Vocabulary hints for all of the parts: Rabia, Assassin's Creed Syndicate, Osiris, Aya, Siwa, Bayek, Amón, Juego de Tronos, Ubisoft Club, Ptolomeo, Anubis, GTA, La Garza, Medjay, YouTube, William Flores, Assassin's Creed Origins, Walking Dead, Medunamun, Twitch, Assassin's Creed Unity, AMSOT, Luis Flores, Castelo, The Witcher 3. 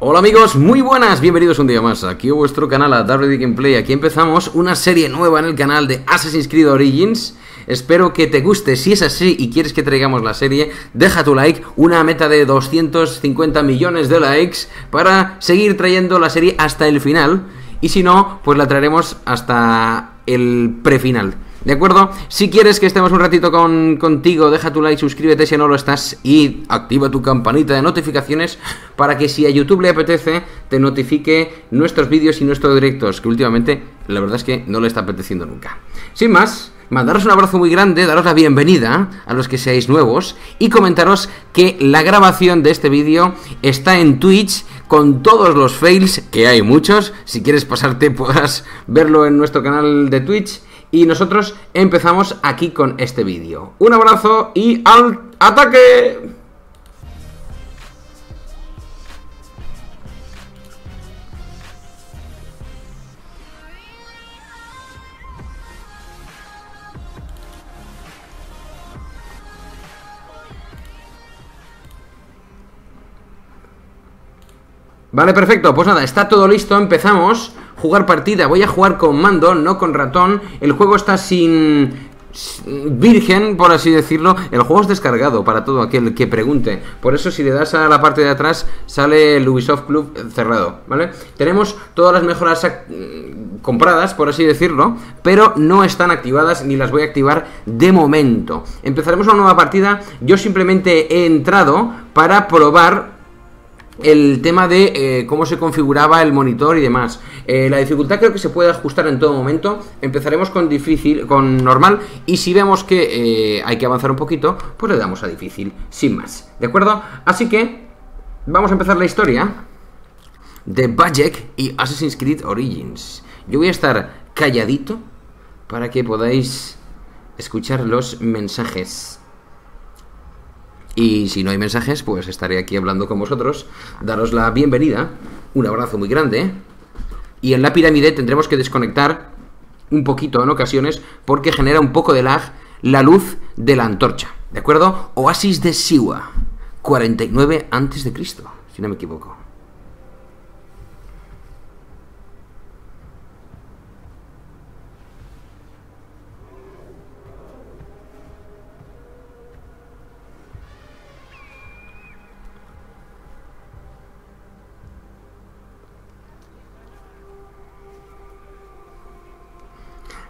Hola amigos, muy buenas, bienvenidos un día más aquí a vuestro canal, a DarkBeider Gameplay. Aquí empezamos una serie nueva en el canal de Assassin's Creed Origins. Espero que te guste. Si es así y quieres que traigamos la serie, deja tu like, una meta de 250 millones de likes para seguir trayendo la serie hasta el final. Y si no, pues la traeremos hasta el prefinal, ¿de acuerdo? Si quieres que estemos un ratito contigo, deja tu like, suscríbete si no lo estás y activa tu campanita de notificaciones para que si a YouTube le apetece te notifique nuestros vídeos y nuestros directos, que últimamente la verdad es que no le está apeteciendo nunca. Sin más, mandaros un abrazo muy grande, daros la bienvenida a los que seáis nuevos y comentaros que la grabación de este vídeo está en Twitch con todos los fails, que hay muchos. Si quieres pasarte podrás verlo en nuestro canal de Twitch. Y nosotros empezamos aquí con este vídeo. Un abrazo y al ataque. Vale, perfecto, pues nada, está todo listo, empezamos. Jugar partida, voy a jugar con mando, no con ratón. El juego está virgen, por así decirlo. El juego es descargado para todo aquel que pregunte. Por eso si le das a la parte de atrás sale el Ubisoft Club cerrado, ¿vale? Tenemos todas las mejoras compradas, por así decirlo, pero no están activadas ni las voy a activar de momento. Empezaremos una nueva partida. Yo simplemente he entrado para probar el tema de cómo se configuraba el monitor y demás. La dificultad creo que se puede ajustar en todo momento. Empezaremos con difícil, con normal, y si vemos que hay que avanzar un poquito, pues le damos a difícil, sin más, ¿de acuerdo? Así que vamos a empezar la historia de Bayek y Assassin's Creed Origins. Yo voy a estar calladito para que podáis escuchar los mensajes. Y si no hay mensajes, pues estaré aquí hablando con vosotros. Daros la bienvenida, un abrazo muy grande. Y en la pirámide tendremos que desconectar un poquito en ocasiones porque genera un poco de lag la luz de la antorcha, ¿de acuerdo? Oasis de Siwa, 49 antes de Cristo, si no me equivoco.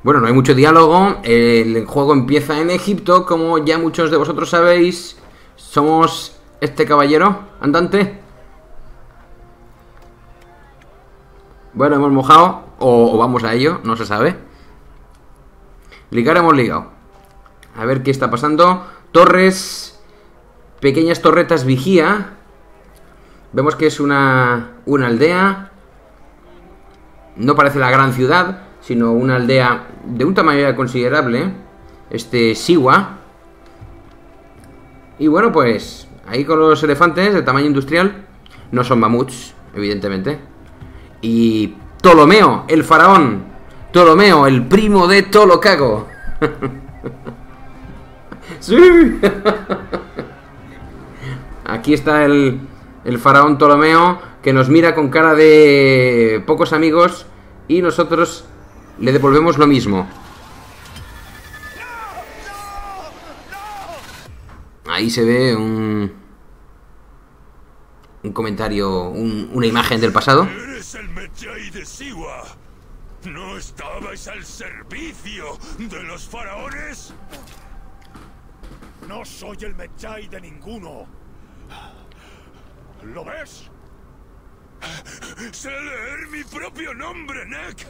Bueno, no hay mucho diálogo, el juego empieza en Egipto, como ya muchos de vosotros sabéis. Somos este caballero andante. Bueno, hemos mojado, o vamos a ello, no se sabe. Ligar hemos ligado. A ver qué está pasando. Torres, pequeñas torretas vigía. Vemos que es una aldea. No parece la gran ciudad, sino una aldea de un tamaño considerable, este Siwa. Y bueno, pues ahí con los elefantes de tamaño industrial. No son mamuts, evidentemente. Y Ptolomeo, el faraón. Ptolomeo, el primo de Tolocago. Sí. Aquí está el faraón Ptolomeo, que nos mira con cara de pocos amigos. Y nosotros le devolvemos lo mismo. Ahí se ve un comentario, una imagen del pasado. Eres el Medjay de Siwa. ¿No estabais al servicio de los faraones? No soy el Medjay de ninguno. ¿Lo ves? Sé leer mi propio nombre, Nek.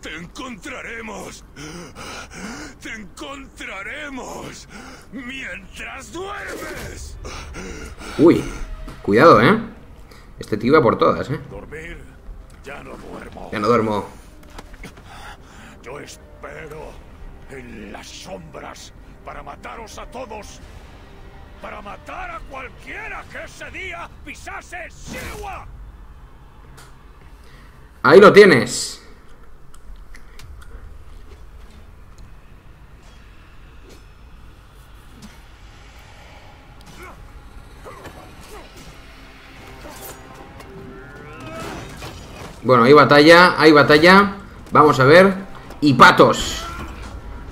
¡Te encontraremos! ¡Te encontraremos! ¡Mientras duermes! Uy, cuidado, ¿eh? Este tío va por todas, ¿eh? Dormir, ya no duermo. Ya no duermo. Yo espero en las sombras para mataros a todos. Para matar a cualquiera que ese día pisase Siwa. Ahí lo tienes. Bueno, hay batalla, vamos a ver. Y patos.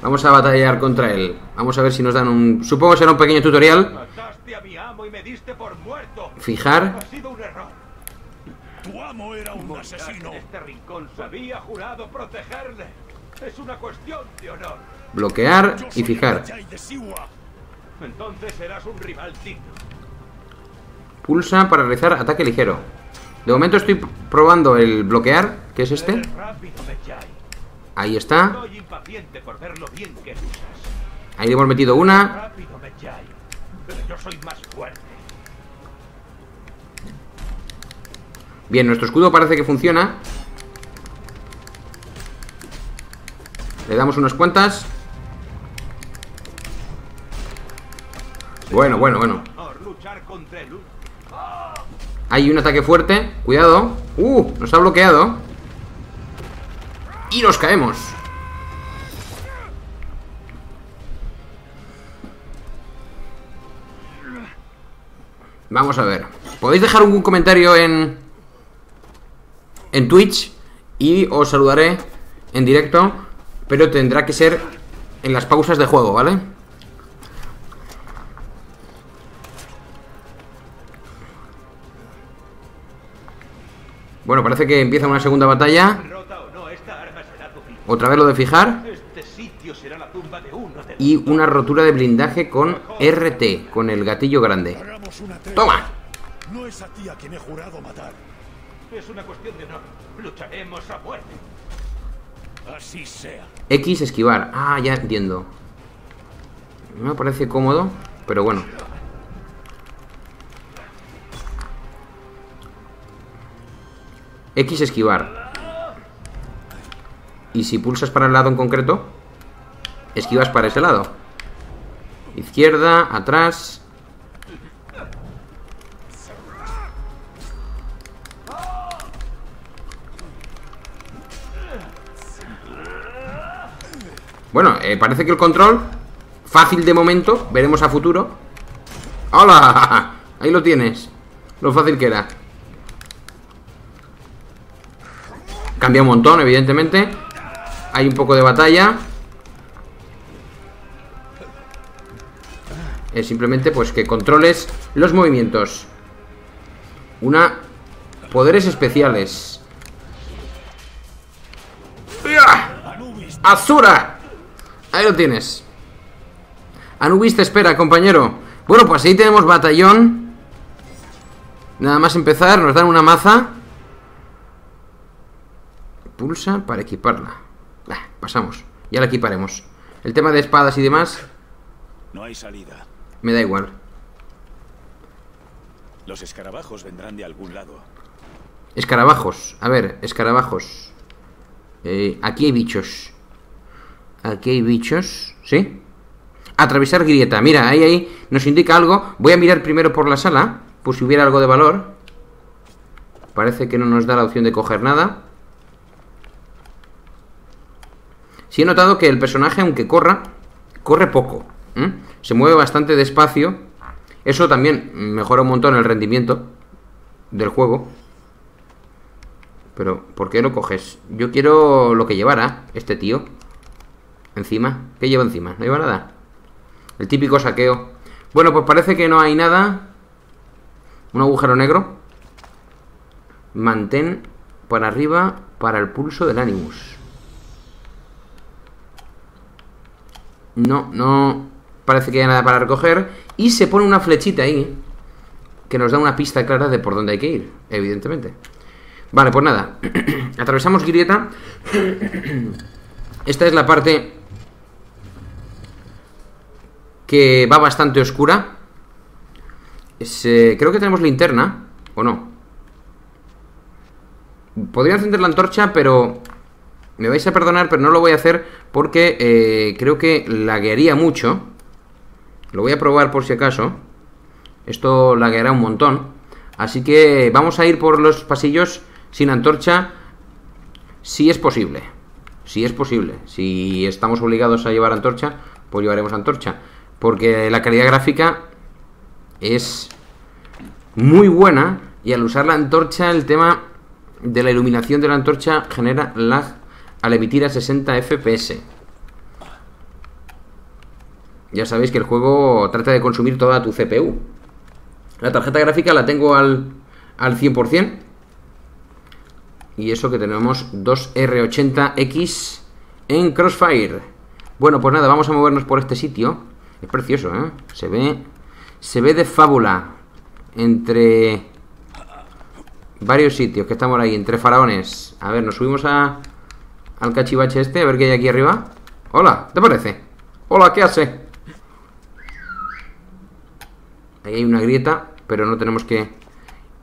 Vamos a batallar contra él. Vamos a ver si nos dan un... Supongo que será un pequeño tutorial. Fijar. Tu amo era un asesino. Bloquear y fijar. Pulsa para realizar ataque ligero. De momento estoy probando el bloquear, que es este. Ahí está. Ahí le hemos metido una. Bien, nuestro escudo parece que funciona. Le damos unas cuantas. Bueno, bueno, bueno. Hay un ataque fuerte. Cuidado. Nos ha bloqueado. Y nos caemos. Vamos a ver. Podéis dejar algún comentario en Twitch y os saludaré en directo, pero tendrá que ser en las pausas de juego, ¿vale? Bueno, parece que empieza una segunda batalla. Otra vez lo de fijar. Y una rotura de blindaje con RT, con el gatillo grande. ¡Toma! No es a ti a quien he jurado matar. Es una cuestión de honor. Lucharemos a muerte. Así sea. X esquivar. Ah, ya entiendo. No me parece cómodo, pero bueno. X esquivar. Y si pulsas para el lado en concreto, esquivas para ese lado. Izquierda, atrás. Bueno, parece que el control fácil de momento, veremos a futuro. ¡Hola! Ahí lo tienes, lo fácil que era. Cambia un montón, evidentemente. Hay un poco de batalla. Es simplemente pues que controles los movimientos. Una... Poderes especiales. ¡Azura! Ahí lo tienes. Anubis te espera, compañero. Bueno, pues ahí tenemos batallón. Nada más empezar, nos dan una maza. Pulsa para equiparla. Pasamos, ya la equiparemos. El tema de espadas y demás no hay salida. Me da igual. Los escarabajos vendrán de algún lado. Escarabajos, a ver, escarabajos. Aquí hay bichos. Aquí hay bichos, ¿sí? Atravesar grieta, mira, ahí nos indica algo. Voy a mirar primero por la sala, por si hubiera algo de valor. Parece que no nos da la opción de coger nada. Sí he notado que el personaje, aunque corra, corre poco, ¿eh? Se mueve bastante despacio. Eso también mejora un montón el rendimiento del juego. Pero, ¿por qué lo coges? Yo quiero lo que llevara este tío encima. ¿Qué lleva encima? No lleva nada. El típico saqueo. Bueno, pues parece que no hay nada. Un agujero negro. Mantén para arriba para el pulso del Animus. No, no parece que haya nada para recoger. Y se pone una flechita ahí que nos da una pista clara de por dónde hay que ir, evidentemente. Vale, pues nada. Atravesamos grieta. Esta es la parte que va bastante oscura. Creo que tenemos linterna, ¿o no? Podría encender la antorcha, pero... Me vais a perdonar, pero no lo voy a hacer porque creo que laguearía mucho. Lo voy a probar por si acaso. Esto lagueará un montón. Así que vamos a ir por los pasillos sin antorcha si es posible. Si es posible. Si estamos obligados a llevar antorcha, pues llevaremos antorcha. Porque la calidad gráfica es muy buena y al usar la antorcha el tema de la iluminación de la antorcha genera lag al emitir a 60 FPS. Ya sabéis que el juego trata de consumir toda tu CPU. La tarjeta gráfica la tengo al 100%. Y eso que tenemos dos R80X en Crossfire. Bueno, pues nada, vamos a movernos por este sitio. Es precioso, ¿eh? Se ve de fábula. Entre varios sitios que estamos ahí, entre faraones. A ver, nos subimos al cachivache este, a ver qué hay aquí arriba. Hola, ¿te parece? Hola, ¿qué hace? Ahí hay una grieta, pero no tenemos que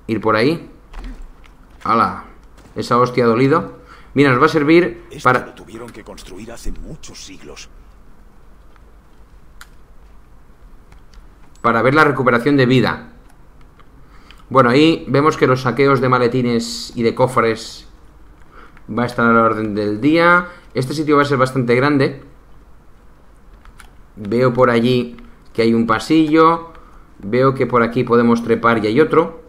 ir por ahí. ¡Hala! Esa hostia ha dolido. Mira, nos va a servir para... Esto lo tuvieron que construir hace muchos siglos. Para ver la recuperación de vida. Bueno, ahí vemos que los saqueos de maletines y de cofres va a estar a la orden del día. Este sitio va a ser bastante grande. Veo por allí que hay un pasillo. Veo que por aquí podemos trepar y hay otro.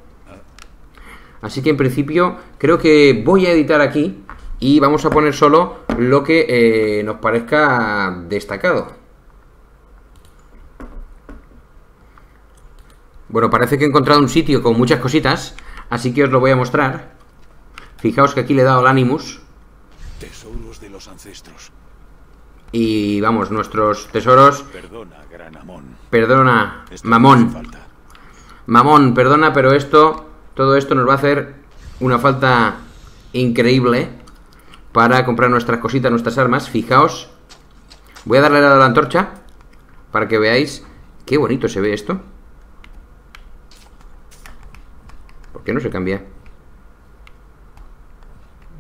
Así que en principio creo que voy a editar aquí y vamos a poner solo lo que nos parezca destacado. Bueno, parece que he encontrado un sitio con muchas cositas, así que os lo voy a mostrar. Fijaos que aquí le he dado al Animus. Tesoros de los ancestros. Y vamos, nuestros tesoros. Perdona, gran Amón. Perdona, Mamón. Mamón, perdona, pero esto, todo esto nos va a hacer una falta increíble para comprar nuestras cositas, nuestras armas. Fijaos. Voy a darle a la antorcha para que veáis qué bonito se ve esto. ¿Por qué no se cambia?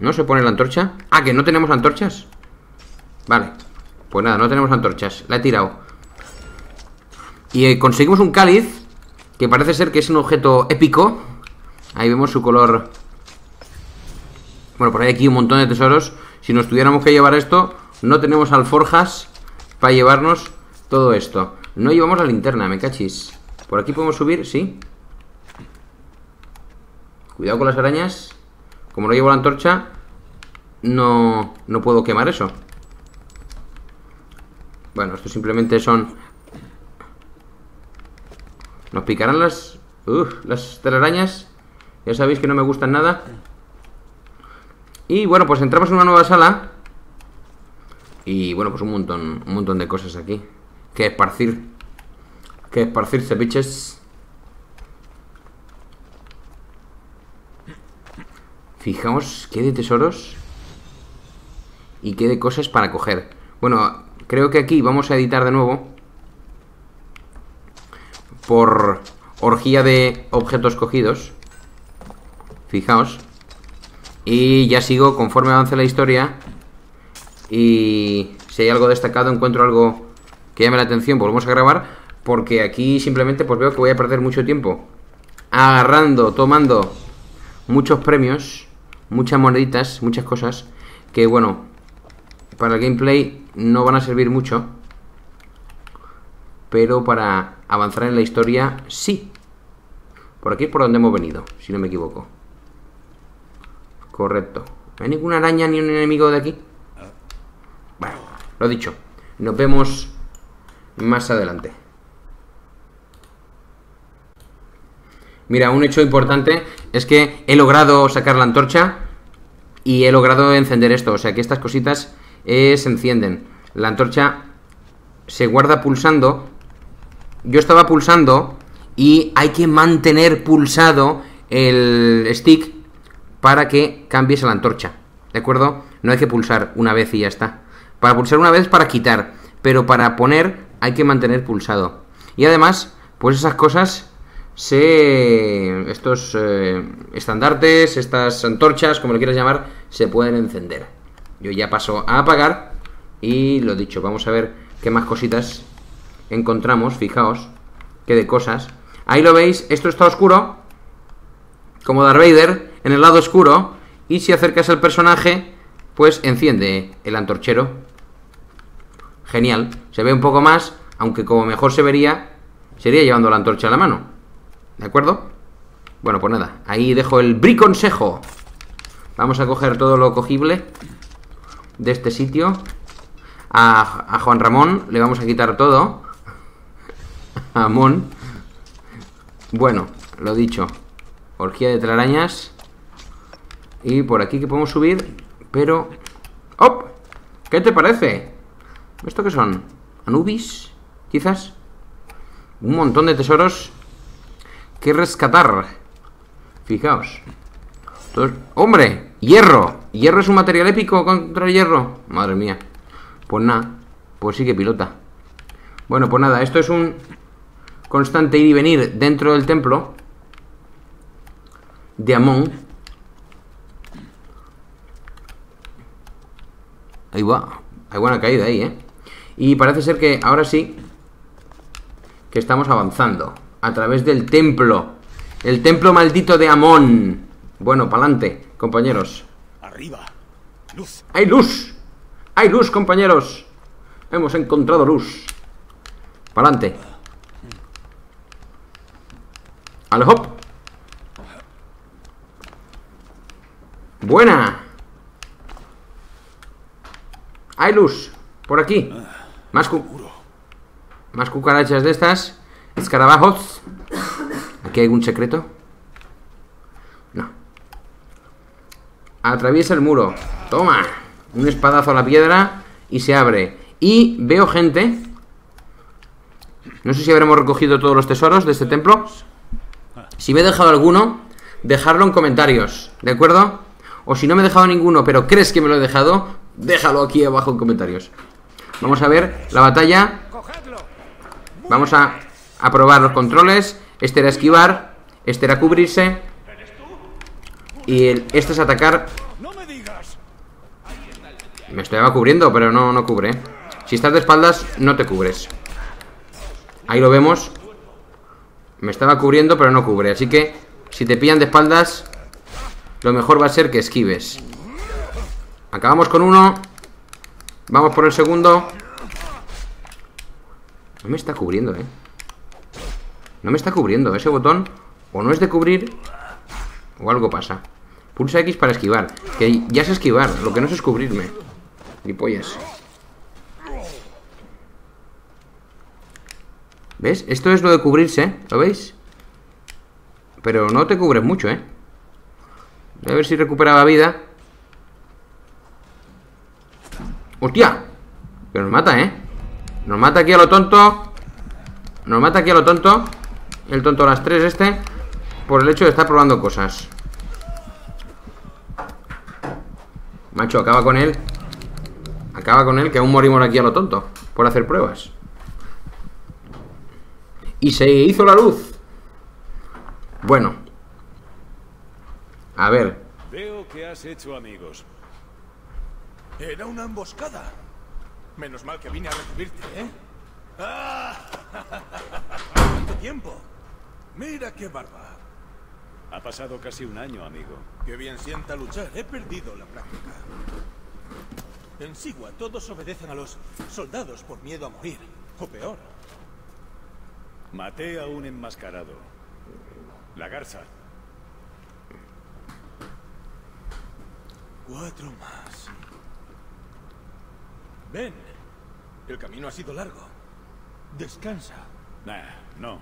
¿No se pone la antorcha? Ah, que no tenemos antorchas. Vale. Pues nada, no tenemos antorchas. La he tirado. Y conseguimos un cáliz, que parece ser que es un objeto épico. Ahí vemos su color. Bueno, por ahí aquí un montón de tesoros. Si nos tuviéramos que llevar esto, no tenemos alforjas para llevarnos todo esto. No llevamos la linterna, me cachis. ¿Por aquí podemos subir? Sí. Cuidado con las arañas. Como no llevo la antorcha, no puedo quemar eso. Bueno, esto simplemente son... Nos picarán las telarañas. Ya sabéis que no me gustan nada. Y bueno, pues entramos en una nueva sala. Y bueno, pues un montón de cosas aquí. Que esparcir. Que esparcirse, biches. Fijaos qué de tesoros. Y qué de cosas para coger. Bueno... Creo que aquí vamos a editar de nuevo por orgía de objetos cogidos. Fijaos. Y ya sigo conforme avance la historia. Y si hay algo destacado, encuentro algo que llame la atención, volvemos a grabar. Porque aquí simplemente pues veo que voy a perder mucho tiempo agarrando, tomando muchos premios, muchas moneditas, muchas cosas que bueno, para el gameplay no van a servir mucho, pero para avanzar en la historia sí. Por aquí es por donde hemos venido, si no me equivoco. Correcto. ¿No hay ninguna araña ni un enemigo de aquí? Bueno, lo dicho. Nos vemos más adelante. Mira, un hecho importante es que he logrado sacar la antorcha y he logrado encender esto. O sea que estas cositas... se encienden. La antorcha se guarda pulsando. Yo estaba pulsando y hay que mantener pulsado el stick para que cambies a la antorcha, ¿de acuerdo? No hay que pulsar una vez y ya está. Para pulsar una vez para quitar, pero para poner hay que mantener pulsado. Y además, pues esas cosas estos estandartes, estas antorchas, como lo quieras llamar, se pueden encender. Yo ya paso a apagar. Y lo dicho, vamos a ver qué más cositas encontramos. Fijaos, qué de cosas. Ahí lo veis, esto está oscuro. Como Darth Vader, en el lado oscuro. Y si acercas al personaje, pues enciende el antorchero. Genial, se ve un poco más. Aunque como mejor se vería, sería llevando la antorcha a la mano, ¿de acuerdo? Bueno, pues nada, ahí dejo el briconsejo Vamos a coger todo lo cogible de este sitio. A Juan Ramón le vamos a quitar todo. A Amón. Bueno, lo dicho. Orgía de telarañas. Y por aquí que podemos subir. Pero... ¡op! ¿Qué te parece? ¿Esto qué son? ¿Anubis? Quizás. Un montón de tesoros que rescatar. Fijaos. Entonces, ¡hombre! ¡Hierro! ¿Hierro es un material épico contra el hierro? Madre mía. Pues nada. Pues sí que pilota. Bueno, pues nada. Esto es un constante ir y venir dentro del templo de Amón. Ahí va. Hay buena caída ahí, ¿eh? Y parece ser que ahora sí que estamos avanzando a través del templo. El templo maldito de Amón. Bueno, pa'lante, compañeros. Arriba. Luz. ¡Hay luz! ¡Hay luz, compañeros! Hemos encontrado luz. Pa'lante. ¡Ale, hop! ¡Buena! Hay luz, por aquí. Más cucarachas de estas. Escarabajos. ¿Aquí hay algún secreto? No. Atraviesa el muro. Toma. Un espadazo a la piedra y se abre. Y veo gente. No sé si habremos recogido todos los tesoros de este templo. Si me he dejado alguno, dejadlo en comentarios, ¿de acuerdo? O si no me he dejado ninguno, pero crees que me lo he dejado, déjalo aquí abajo en comentarios. Vamos a ver la batalla. Vamos a probar los controles. Este era esquivar. Este era cubrirse. Y este es atacar. Me estaba cubriendo, pero no cubre. Si estás de espaldas, no te cubres. Ahí lo vemos. Me estaba cubriendo, pero no cubre. Así que, si te pillan de espaldas, lo mejor va a ser que esquives. Acabamos con uno. Vamos por el segundo. No me está cubriendo, ¿eh? No me está cubriendo. Ese botón o no es de cubrir o algo pasa. Pulsa X para esquivar. Que ya es esquivar. Lo que no es cubrirme. Gilipollas. ¿Ves? Esto es lo de cubrirse, ¿eh? ¿Lo veis? Pero no te cubres mucho, ¿eh? Voy a ver si recuperaba vida. ¡Hostia! Que nos mata, ¿eh? Nos mata aquí a lo tonto. Nos mata aquí a lo tonto. El tonto a las 3 este. Por el hecho de estar probando cosas. Macho, acaba con él. Acaba con él, que aún morimos aquí a lo tonto por hacer pruebas. Y se hizo la luz. Bueno. A ver. Veo que has hecho amigos. Era una emboscada. Menos mal que vine a recibirte, ¿eh? ¡Ah! ¿Cuánto tiempo? Mira qué barba. Ha pasado casi un año, amigo. Qué bien sienta luchar. He perdido la práctica. En Siwa todos obedecen a los soldados por miedo a morir. O peor. Maté a un enmascarado. La Garza. 4 más. Ven, el camino ha sido largo. Descansa. Nah, no.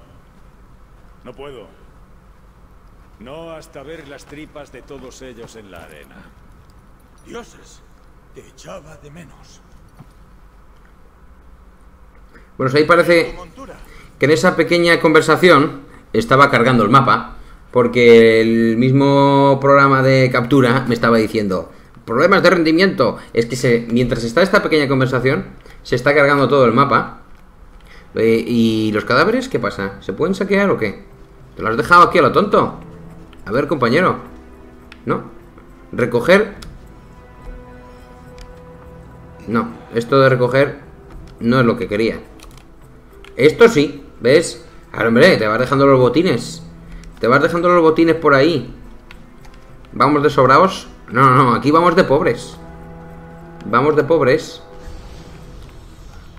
No puedo. No hasta ver las tripas de todos ellos en la arena. Dioses, te echaba de menos. Bueno, ahí parece que en esa pequeña conversación estaba cargando el mapa, porque el mismo programa de captura me estaba diciendo... problemas de rendimiento. Es que mientras está esta pequeña conversación, se está cargando todo el mapa. ¿Y los cadáveres qué pasa? ¿Se pueden saquear o qué? ¿Te lo has dejado aquí a lo tonto? A ver, compañero. ¿No? ¿Recoger? No, esto de recoger no es lo que quería. Esto sí, ¿ves? Ahora, hombre, te vas dejando los botines. Te vas dejando los botines por ahí. Vamos de sobraos. No, aquí vamos de pobres. Vamos de pobres.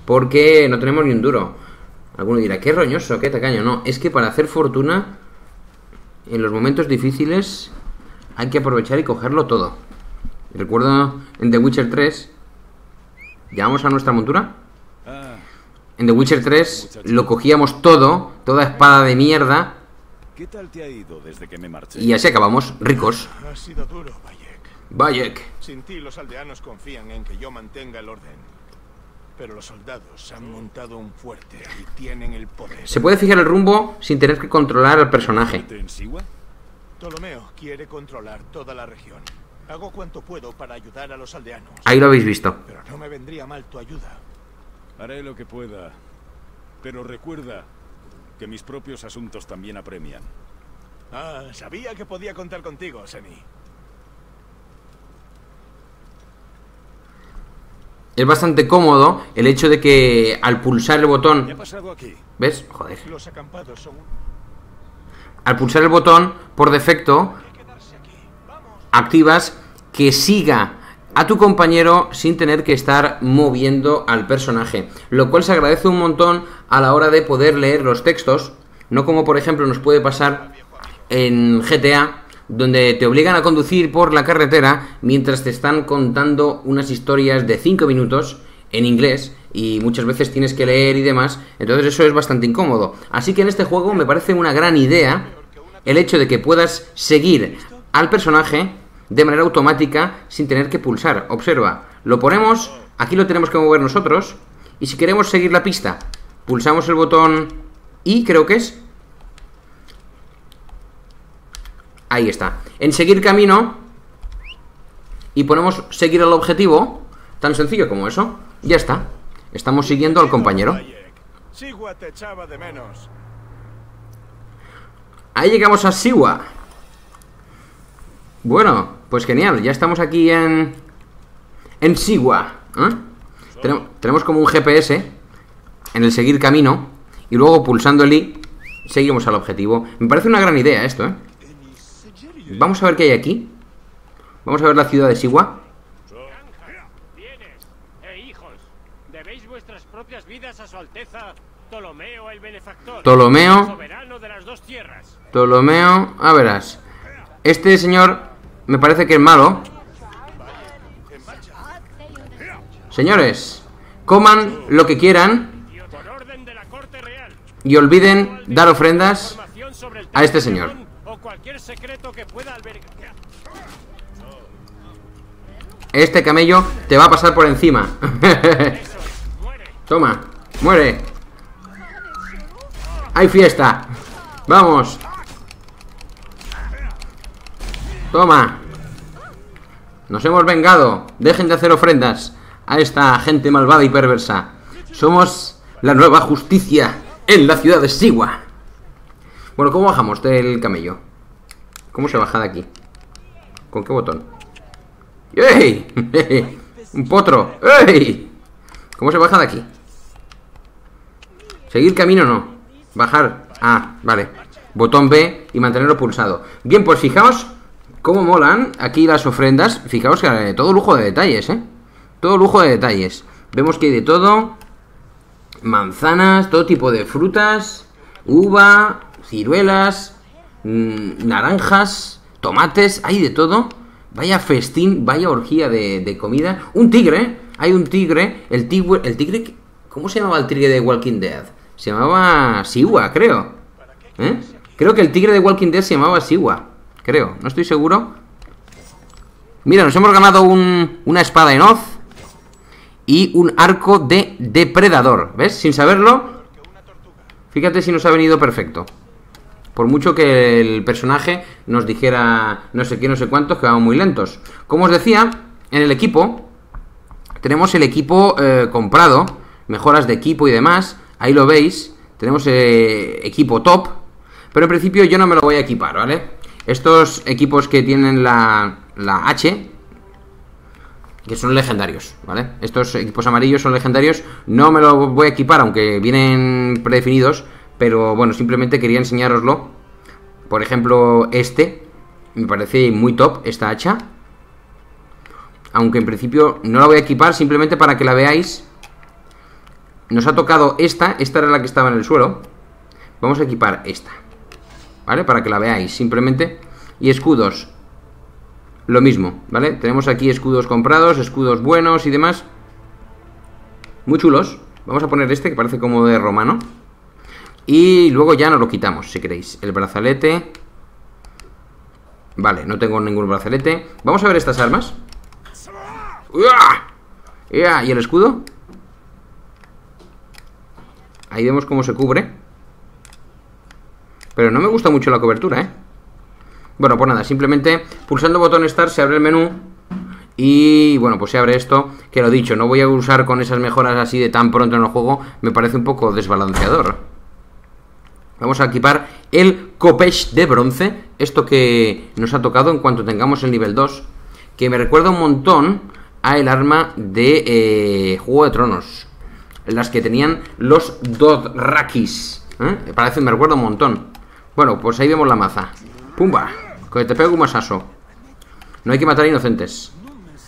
Porque no tenemos ni un duro. Alguno dirá, qué roñoso, qué tacaño. No, es que para hacer fortuna, en los momentos difíciles, hay que aprovechar y cogerlo todo. Recuerdo en The Witcher 3. ¿Llevamos a nuestra montura? En The Witcher 3 lo cogíamos todo, toda espada de mierda. ¿Qué tal te ha ido desde que me marché? Y así acabamos, ricos. Ha sido duro, Bayek. Sin ti los aldeanos confían en que yo mantenga el orden. Pero los soldados han montado un fuerte y tienen el poder. Se puede fijar el rumbo sin tener que controlar al personaje. ¿En Siwa? Ptolomeo quiere controlar toda la región. Hago cuanto puedo para ayudar a los aldeanos. Ahí lo habéis visto. Pero no me vendría mal tu ayuda. Haré lo que pueda. Pero recuerda que mis propios asuntos también apremian. Ah, sabía que podía contar contigo, Seni. Es bastante cómodo el hecho de que al pulsar el botón... ¿Ves? Joder. Los acampados son... Al pulsar el botón, por defecto, activas que siga a tu compañero sin tener que estar moviendo al personaje, lo cual se agradece un montón a la hora de poder leer los textos, no como por ejemplo nos puede pasar en GTA, donde te obligan a conducir por la carretera mientras te están contando unas historias de 5 minutos en inglés y muchas veces tienes que leer y demás, entonces eso es bastante incómodo. Así que en este juego me parece una gran idea el hecho de que puedas seguir al personaje de manera automática sin tener que pulsar. Observa, lo ponemos, aquí lo tenemos que mover nosotros, y si queremos seguir la pista pulsamos el botón Y, creo que es. Ahí está, en seguir camino, y ponemos seguir al objetivo. Tan sencillo como eso. Ya está, estamos siguiendo al compañero. Ahí llegamos a Siwa. Bueno, pues genial, ya estamos aquí en Siwa, ¿eh? Tenemos como un GPS en el seguir camino y luego pulsando el I seguimos al objetivo. Me parece una gran idea esto, ¿eh? Vamos a ver qué hay aquí. Vamos a ver la ciudad de Siwa. Ptolomeo, a verás. Este señor me parece que es malo. Señores, coman lo que quieran y olviden dar ofrendas a este señor. Este camello te va a pasar por encima. Toma, muere. Hay fiesta. Vamos. Toma. Nos hemos vengado. Dejen de hacer ofrendas a esta gente malvada y perversa. Somos la nueva justicia en la ciudad de Siwa. Bueno, ¿cómo bajamos del camello? ¿Cómo se baja de aquí? ¿Con qué botón? ¡Ey! ¡Un potro! ¡Ey! ¿Cómo se baja de aquí? ¿Seguir camino o no? Bajar. Ah, vale. Botón B y mantenerlo pulsado. Bien, pues fijaos cómo molan aquí las ofrendas. Fijaos que todo lujo de detalles, ¿eh? Todo lujo de detalles. Vemos que hay de todo. Manzanas, todo tipo de frutas. Uva, ciruelas, naranjas, tomates. Hay de todo. Vaya festín, vaya orgía de comida. Un tigre, hay un tigre. El tigre, ¿cómo se llamaba el tigre de Walking Dead? Se llamaba Siwa, creo. ¿Eh? Creo que el tigre de Walking Dead se llamaba Siwa. Creo, no estoy seguro. Mira, nos hemos ganado una espada en hoz y un arco de depredador. ¿Ves? Sin saberlo. Fíjate si nos ha venido perfecto. Por mucho que el personaje nos dijera no sé qué, no sé cuántos, que vamos muy lentos. Como os decía, en el equipo tenemos el equipo comprado, mejoras de equipo y demás. Ahí lo veis. Tenemos equipo top. Pero en principio yo no me lo voy a equipar, ¿vale? Estos equipos que tienen la H, que son legendarios, ¿vale? Estos equipos amarillos son legendarios. No me lo voy a equipar, aunque vienen predefinidos. Pero bueno, simplemente quería enseñároslo. Por ejemplo, este me parece muy top, esta hacha. Aunque en principio no la voy a equipar, simplemente para que la veáis. Nos ha tocado esta era la que estaba en el suelo. Vamos a equipar esta, ¿vale? Para que la veáis, simplemente. Y escudos. lo mismo, ¿vale? Tenemos aquí escudos comprados, escudos buenos y demás. Muy chulos. Vamos a poner este que parece como de romano. Y luego ya nos lo quitamos, si queréis. El brazalete. Vale, no tengo ningún brazalete. Vamos a ver estas armas. Y el escudo. Ahí vemos cómo se cubre. Pero no me gusta mucho la cobertura, ¿eh? Bueno, pues nada, simplemente pulsando botón Start se abre el menú. Y bueno, pues se abre esto. Que lo dicho, no voy a usar con esas mejoras así de tan pronto en el juego. Me parece un poco desbalanceador. Vamos a equipar el Copech de bronce. Esto que nos ha tocado en cuanto tengamos el nivel 2. Que me recuerda un montón a el arma de Juego de Tronos. Las que tenían los Dothrakis. Parece, me recuerda un montón. Bueno, pues ahí vemos la maza. ¡Pumba! Que te pego un masazo. No hay que matar a inocentes.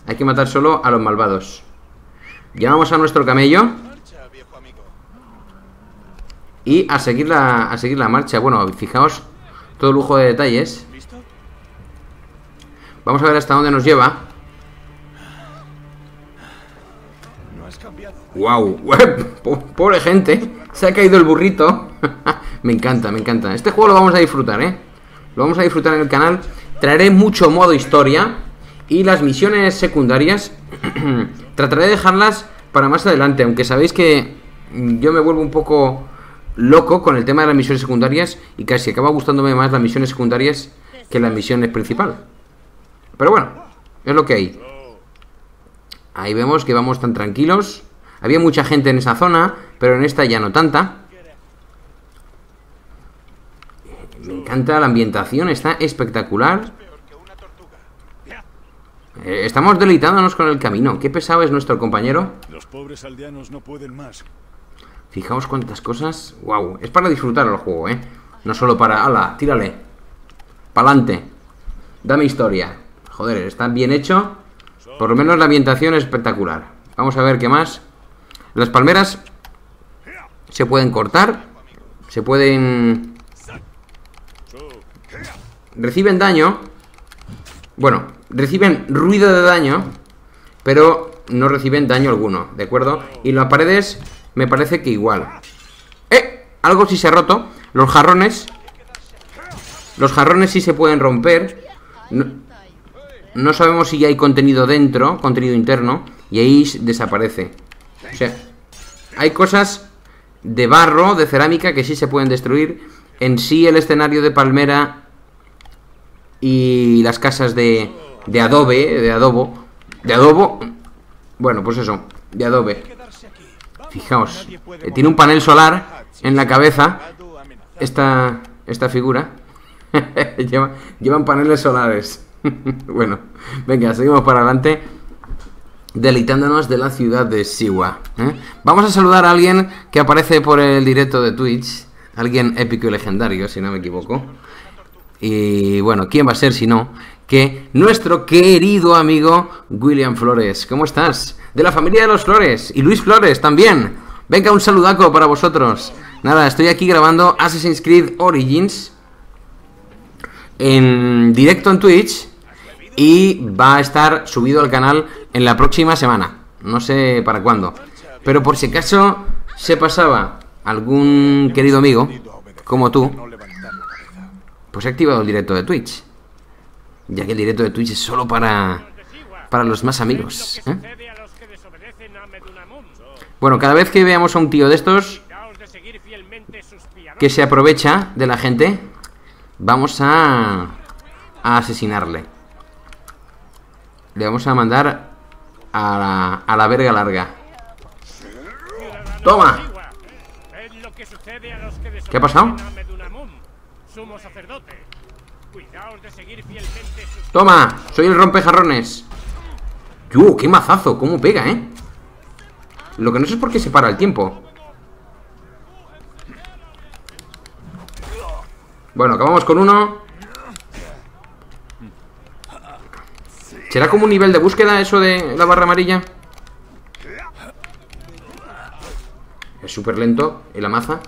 Hay que matar solo a los malvados. Llamamos a nuestro camello. Y a seguir la marcha. Bueno, fijaos todo lujo de detalles. Vamos a ver hasta dónde nos lleva. ¡Wow! Pobre gente. Se ha caído el burrito. Me encanta, me encanta. Este juego lo vamos a disfrutar, ¿eh? Lo vamos a disfrutar en el canal. Traeré mucho modo historia. Y las misiones secundarias trataré de dejarlas para más adelante. Aunque sabéis que yo me vuelvo un poco loco con el tema de las misiones secundarias. Y casi acaba gustándome más las misiones secundarias que las misiones principales. Pero bueno, es lo que hay. Ahí vemos que vamos tan tranquilos. Había mucha gente en esa zona, pero en esta ya no tanta. Me encanta la ambientación, está espectacular. Estamos deleitándonos con el camino. Qué pesado es nuestro compañero. Los pobres aldeanos no pueden más. Fijaos cuántas cosas. Wow, es para disfrutar el juego, ¿eh? No solo para... ¡Hala! ¡Tírale! ¡Pa'lante! Dame historia. Joder, está bien hecho. Por lo menos la ambientación es espectacular. Vamos a ver qué más. Las palmeras se pueden cortar. Se pueden... Reciben daño. Bueno, reciben ruido de daño, pero no reciben daño alguno, ¿de acuerdo? Y las paredes me parece que igual. Algo sí se ha roto. Los jarrones sí se pueden romper. No sabemos si hay contenido dentro, contenido interno, y ahí desaparece. O sea, hay cosas de barro, de cerámica, que sí se pueden destruir. En sí el escenario de palmera y las casas de adobo. Bueno, pues eso, de adobe. Fijaos, tiene un panel solar en la cabeza. Esta figura llevan paneles solares. Bueno, venga, seguimos para adelante, deleitándonos de la ciudad de Siwa, ¿eh? Vamos a saludar a alguien que aparece por el directo de Twitch. Alguien épico y legendario, si no me equivoco. Y bueno, ¿quién va a ser si no que nuestro querido amigo William Flores? ¿Cómo estás? De la familia de los Flores. Y Luis Flores también. Venga, un saludaco para vosotros. Nada, estoy aquí grabando Assassin's Creed Origins en directo en Twitch. Y va a estar subido al canal en la próxima semana. No sé para cuándo. Pero por si acaso se pasaba algún querido amigo como tú, pues he activado el directo de Twitch, ya que el directo de Twitch es solo para los más amigos, ¿eh? Bueno, cada vez que veamos a un tío de estos que se aprovecha de la gente, vamos a asesinarle. Le vamos a mandar a la verga larga. ¡Toma! ¿Qué ha pasado? Toma, soy el rompejarrones. ¡Yo, qué mazazo! ¿Cómo pega, eh? Lo que no sé es por qué se para el tiempo. Bueno, acabamos con uno. ¿Será como un nivel de búsqueda eso de la barra amarilla? Es súper lento y la maza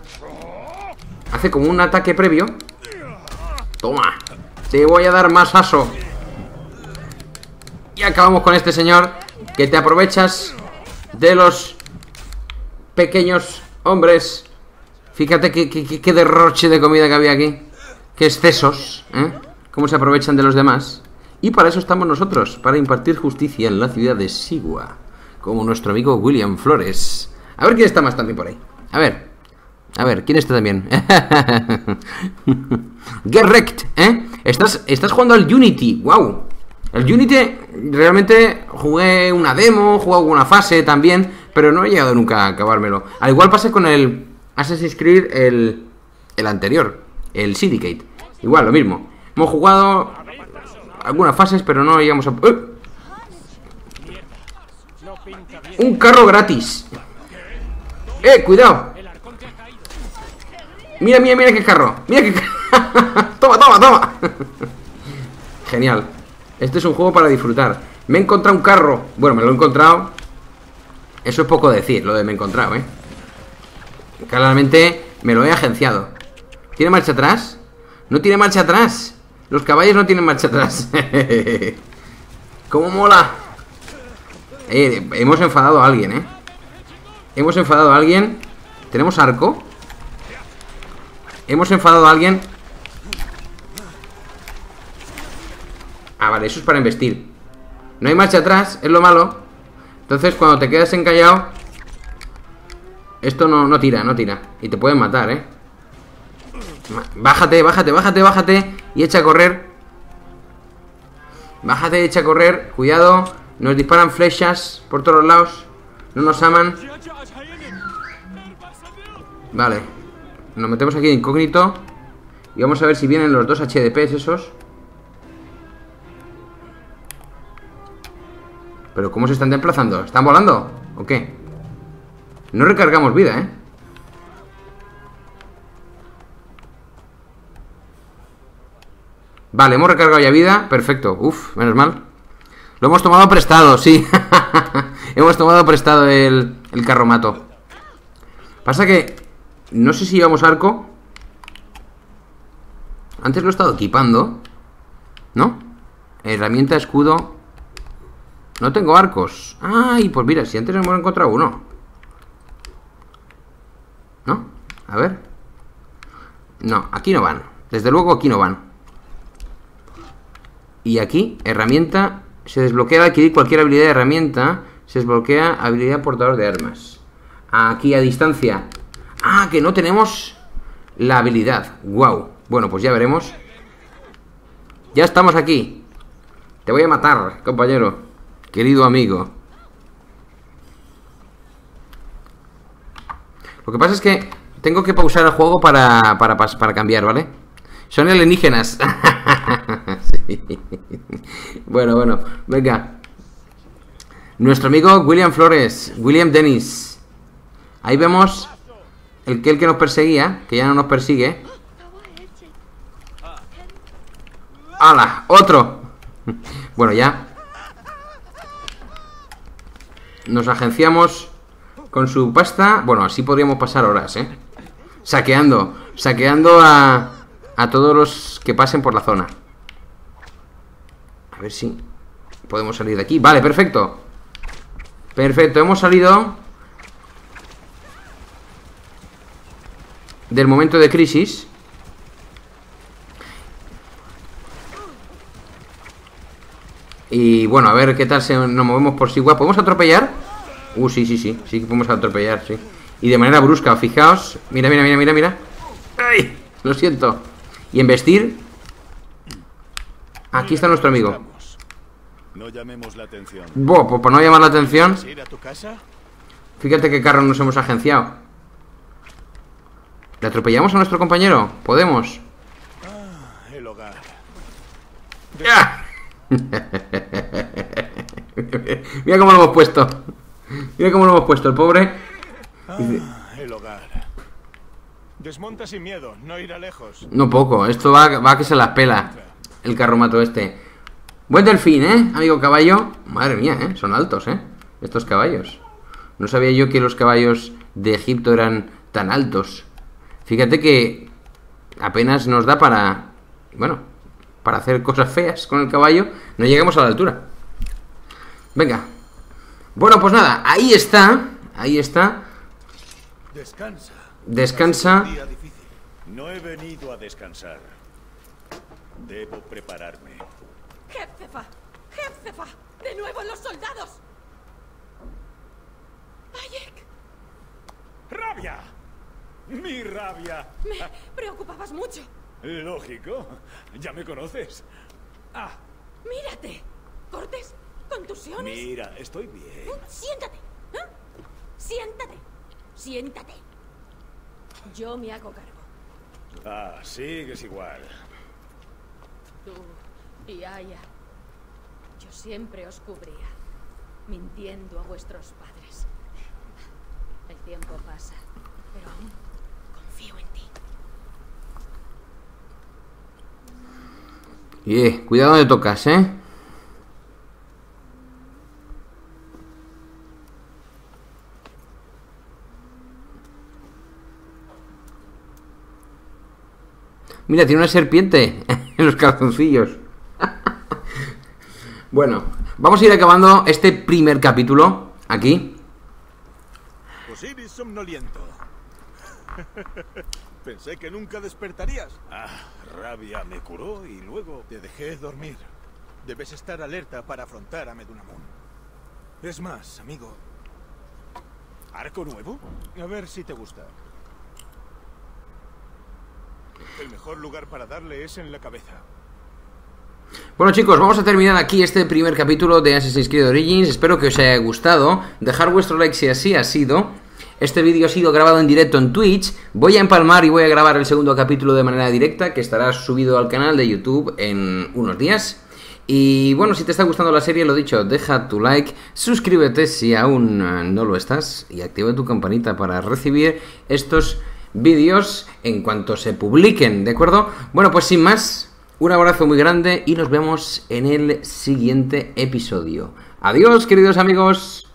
hace como un ataque previo. Toma, te voy a dar más aso. Y acabamos con este señor que te aprovechas de los pequeños hombres. Fíjate qué derroche de comida que había aquí. Qué excesos, ¿eh? Cómo se aprovechan de los demás. Y para eso estamos nosotros, para impartir justicia en la ciudad de Siwa, como nuestro amigo William Flores. A ver quién está más también por ahí. A ver, ¿quién está también? Get wrecked, ¿eh? Estás jugando al Unity, wow. El Unity, realmente jugué una demo, jugué alguna fase también, pero no he llegado nunca a acabármelo. Al igual pasa con el Assassin's Creed, el anterior, el Syndicate. Igual, lo mismo. Hemos jugado algunas fases, pero no llegamos a... ¡Eh! ¡Un carro gratis! ¡Eh, cuidado! Mira qué carro. Mira qué carro. Toma. Genial. Este es un juego para disfrutar. Me he encontrado un carro. Bueno, me lo he encontrado. Eso es poco decir, lo de me he encontrado, ¿eh? Claramente me lo he agenciado. ¿Tiene marcha atrás? No tiene marcha atrás. Los caballos no tienen marcha atrás. ¡Cómo mola! Hemos enfadado a alguien, ¿eh? Hemos enfadado a alguien. ¿Tenemos arco? Hemos enfadado a alguien. Ah, vale, eso es para embestir. No hay marcha atrás, es lo malo. Entonces cuando te quedas encallado, esto no tira. Y te pueden matar, ¿eh? Bájate y echa a correr. Bájate y echa a correr. Cuidado, nos disparan flechas por todos lados. No nos aman. Vale, nos metemos aquí de incógnito y vamos a ver si vienen los dos HDPs esos. ¿Pero cómo se están desplazando? ¿Están volando? ¿O qué? No recargamos vida, ¿eh? Vale, hemos recargado ya vida. Perfecto. Uf, menos mal. Lo hemos tomado prestado, sí. Hemos tomado prestado el carromato. Pasa que... no sé si llevamos arco. Antes lo he estado equipando, ¿no? Herramienta, escudo... no tengo arcos. Ay, pues mira, si antes hemos encontrado uno. ¿No? A ver. No, aquí no van. Desde luego aquí no van. Y aquí, herramienta. Se desbloquea adquirir cualquier habilidad de herramienta. Se desbloquea habilidad portador de armas. Aquí a distancia. Ah, que no tenemos la habilidad. Wow. Bueno, pues ya veremos. Ya estamos aquí. Te voy a matar, compañero. Querido amigo. Lo que pasa es que tengo que pausar el juego para cambiar, ¿vale? Son alienígenas. Sí. Bueno, venga. Nuestro amigo William Flores, William Dennis. Ahí vemos el que nos perseguía, que ya no nos persigue. ¡Hala! ¡Otro! Bueno, ya nos agenciamos con su pasta. Bueno, así podríamos pasar horas, ¿eh? Saqueando a todos los que pasen por la zona. A ver si podemos salir de aquí. Vale, perfecto. Perfecto, hemos salido del momento de crisis. Y bueno, a ver qué tal si nos movemos por Siwa. ¿Podemos atropellar? Sí que podemos atropellar, sí. Y de manera brusca, fijaos. Mira. ¡Ay! Lo siento. Y embestir. Aquí está nuestro amigo. No llamemos la atención. Pues para no llamar la atención. Fíjate qué carro nos hemos agenciado. ¿Le atropellamos a nuestro compañero? Podemos. El hogar. ¡Ah! Mira cómo lo hemos puesto. El pobre. El hogar. Desmonta sin miedo, no irá lejos. No poco, esto va a que se las pela. El carromato este. Buen delfín, amigo caballo. Madre mía, son altos, estos caballos. No sabía yo que los caballos de Egipto eran tan altos. Fíjate que apenas nos da para... bueno, para hacer cosas feas con el caballo. No llegamos a la altura. Venga. Bueno, pues nada, ahí está. Ahí está. Descansa. Descansa. No he venido a descansar. Debo prepararme. Jepcefa, Jepcefa, de nuevo los soldados. Bayek. Rabia. Mi rabia. Me preocupabas mucho. Lógico. Ya me conoces. Ah. Mírate. Cortes, contusiones. Mira, estoy bien. Siéntate. ¿Eh? Siéntate. Siéntate. Yo me hago cargo. Ah, sigues igual. Tú y Aya. Yo siempre os cubría, mintiendo a vuestros padres. El tiempo pasa, pero aún confío en ti. Cuidado donde tocas, ¿eh? Mira, tiene una serpiente en los calzoncillos. Bueno, vamos a ir acabando este primer capítulo aquí. Osiris somnoliento. Pensé que nunca despertarías. Ah, Rabia me curó y luego te dejé dormir. Debes estar alerta para afrontar a Medunamun. Es más, amigo. ¿Arco nuevo? A ver si te gusta. El mejor lugar para darle es en la cabeza. Bueno, chicos, vamos a terminar aquí este primer capítulo de Assassin's Creed Origins. Espero que os haya gustado. Dejar vuestro like si así ha sido. Este vídeo ha sido grabado en directo en Twitch. Voy a empalmar y voy a grabar el segundo capítulo de manera directa, que estará subido al canal de YouTube en unos días. Y bueno, si te está gustando la serie, lo dicho, deja tu like, suscríbete si aún no lo estás y activa tu campanita para recibir estos vídeos en cuanto se publiquen, ¿de acuerdo? Bueno, pues sin más, un abrazo muy grande y nos vemos en el siguiente episodio. Adiós, queridos amigos.